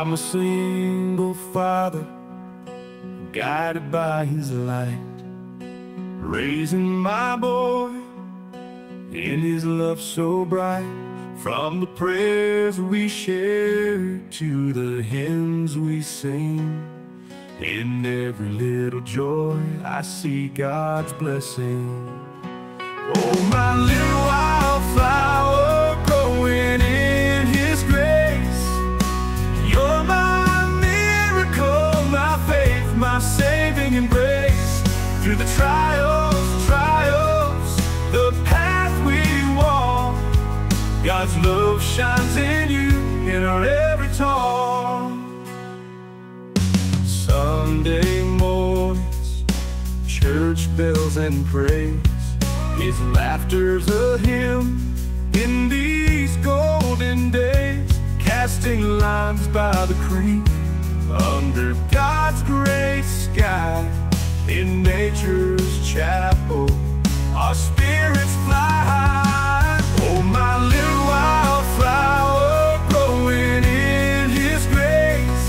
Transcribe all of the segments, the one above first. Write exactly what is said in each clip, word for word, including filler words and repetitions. I'm a single father, guided by his light, raising my boy in his love so bright. From the prayers we share to the hymns we sing, in every little joy I see God's blessing. Oh, my little wildflower growing in His grace, you're my miracle, my faith, my saving embrace. Through the trials, trials, the path we walk, God's love shines in you, in our every talk. Sunday mornings, church bells and praise, His laughter's a hymn in these golden days. Casting lines by the creek, under God's great sky, in nature's chapel, our spirits fly high. Oh, my little wildflower growing in His grace,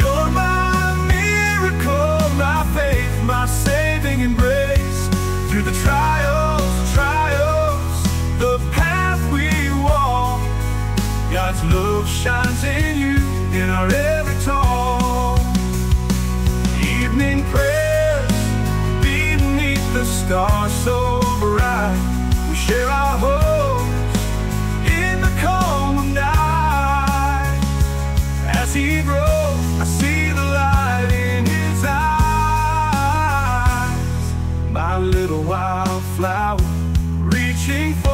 you're my miracle, my faith, my saving embrace. Through the trials, trials, the path we walk, God's love shines in you, in our every talk. Evening prayers beneath the stars so bright, we share our hopes in the calm of night. As He grows, I see the light in His eyes. My little wildflower reaching for